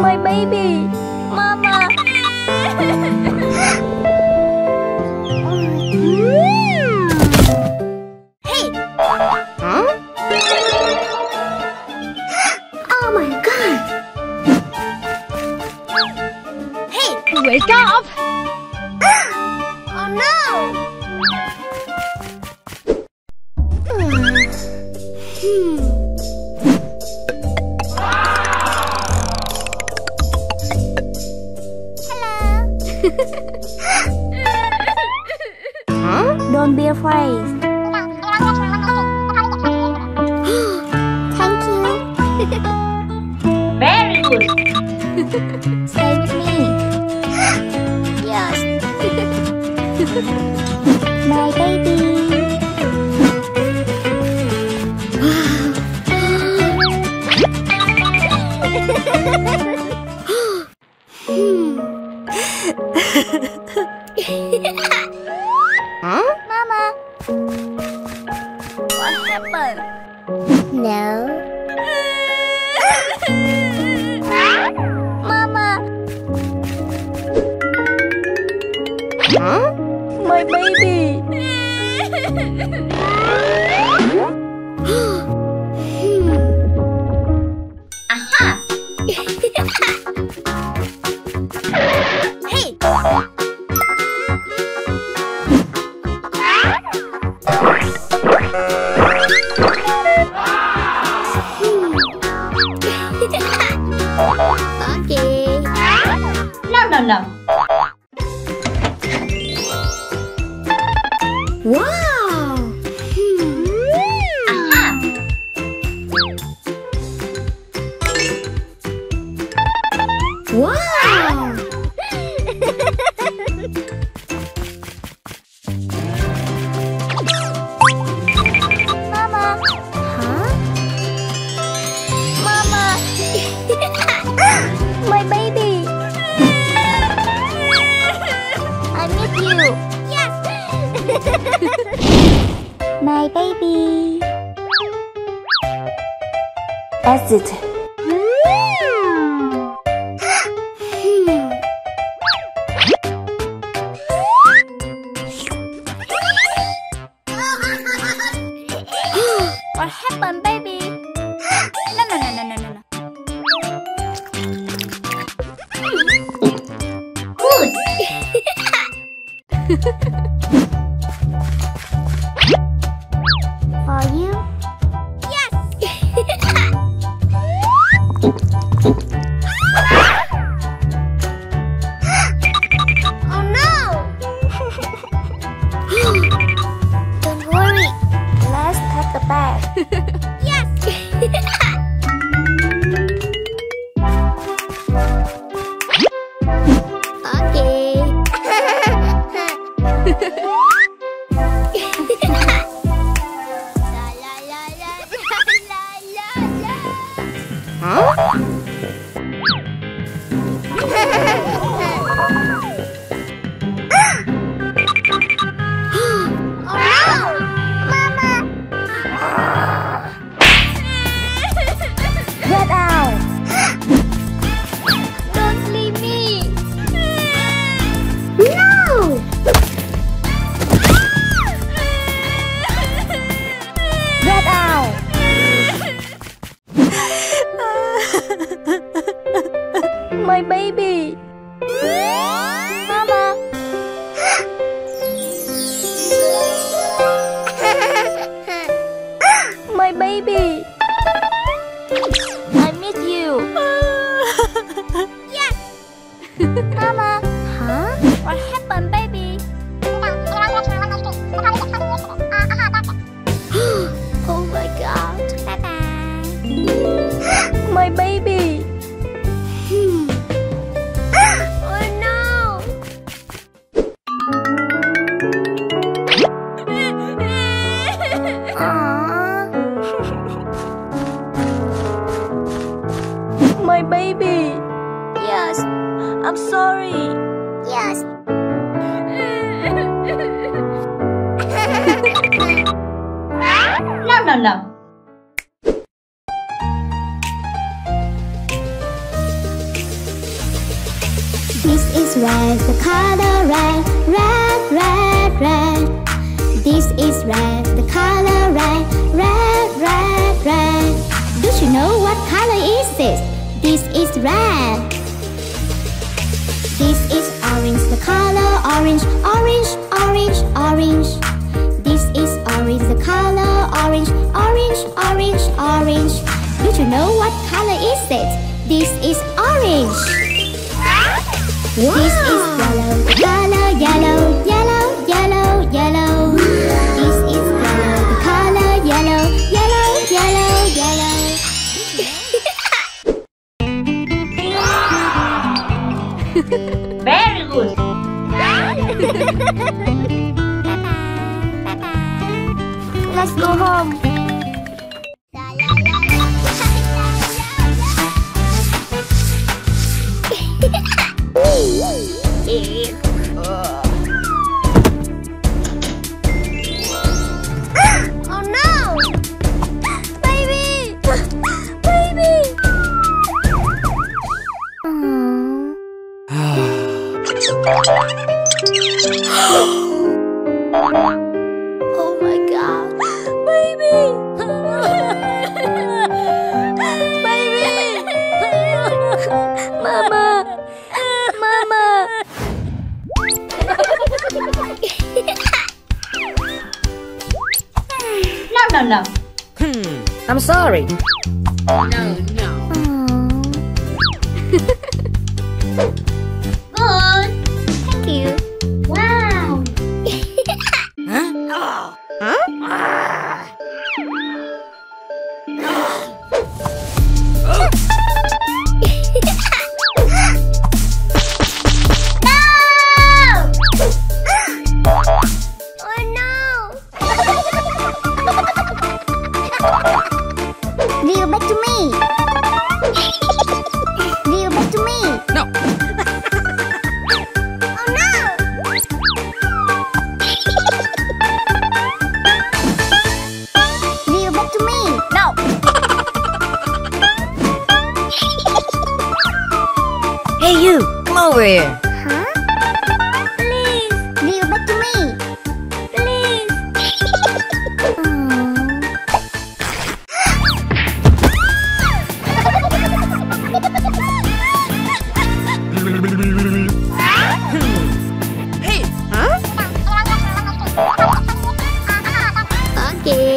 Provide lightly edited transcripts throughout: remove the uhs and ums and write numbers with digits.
My baby, mama. Hey. Huh? Oh my God. Hey, wake up. Oh no. Don't be afraid. Thank you. Very good. Stay with me. Yes. My baby. Huh? Mama, what happened? No. Mama. Huh? My baby. Aha. Hey. No. Wow. Aha. Wow. Mama. Huh? Mama. My baby. Yes. My baby. Exit. What happened, baby? No. For you? Yes. Oh no. Don't worry. Let's pack the bag. Yes. Okay. My baby. Mama. My baby. I miss you. Yes. Mama. Huh? What happened, baby? Oh my God. Bye bye. My baby. My baby. Yes. I'm sorry. Yes. No. This is red, the color red, red, red, red. This is red, the color red, red, red, red. Don't you know what color is this? This is red. This is orange, the color orange, orange, orange, orange. This is orange, the color orange, orange, orange, orange. Don't you know what color is it? This is orange. Wow. This is yellow, the color yellow, yellow, yellow, yellow. This is yellow, the color yellow, yellow, yellow, yellow. Very good. Let's go home. Oh my God, baby, baby, mama, mama. No. I'm sorry. No. Good. Thank you. Wow. Huh? Oh. Huh? Hey you, come over here. Huh? Please. Kneel back to me. Please. Hey. Huh? Okay.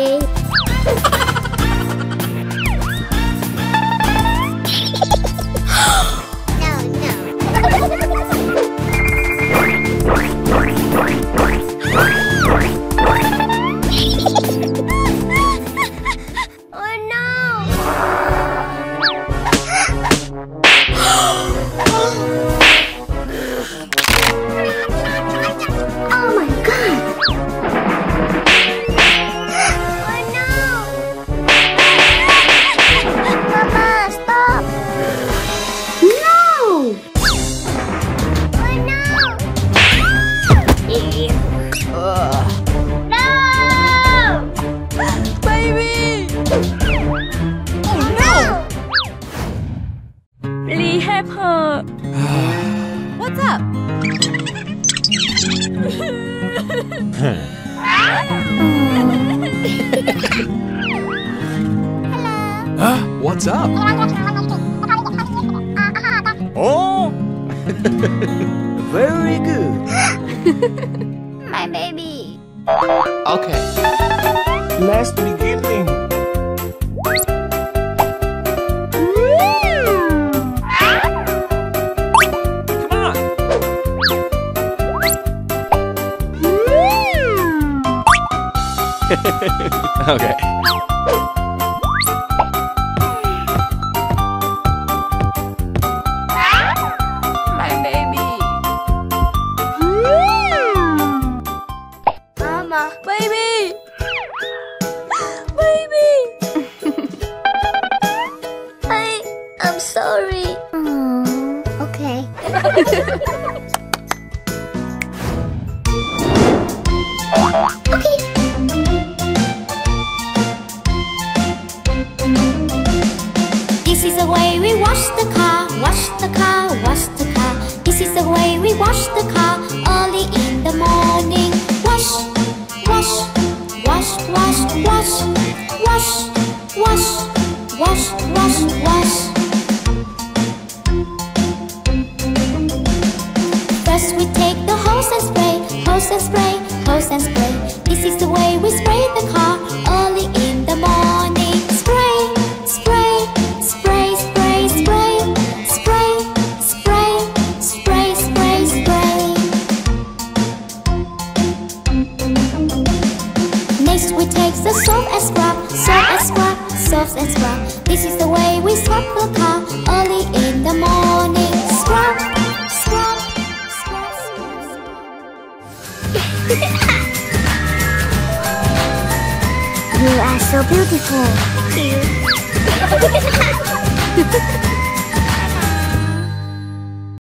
What's up? Hello. What's up? Oh, very good. My baby. Okay. Let's begin. Okay. My baby. Mama, baby. Baby. I'm sorry. Okay. Okay. This is the way we wash the car, wash the car, wash the car. This is the way we wash the car early in the morning. Wash, wash, wash, wash, wash, wash, wash, wash, wash, wash. First we take the hose and spray, hose and spray, hose and spray. This is the way we spray the car early in the morning. Spray, spray, spray, spray, spray, spray, spray, spray, spray, spray. Next we take the soap and scrub, soap and scrub, soap and scrub. This is the way we scrub the car early in the morning. Scrub, scrub, scrub, scrub, scrub. You are so beautiful. Thank you.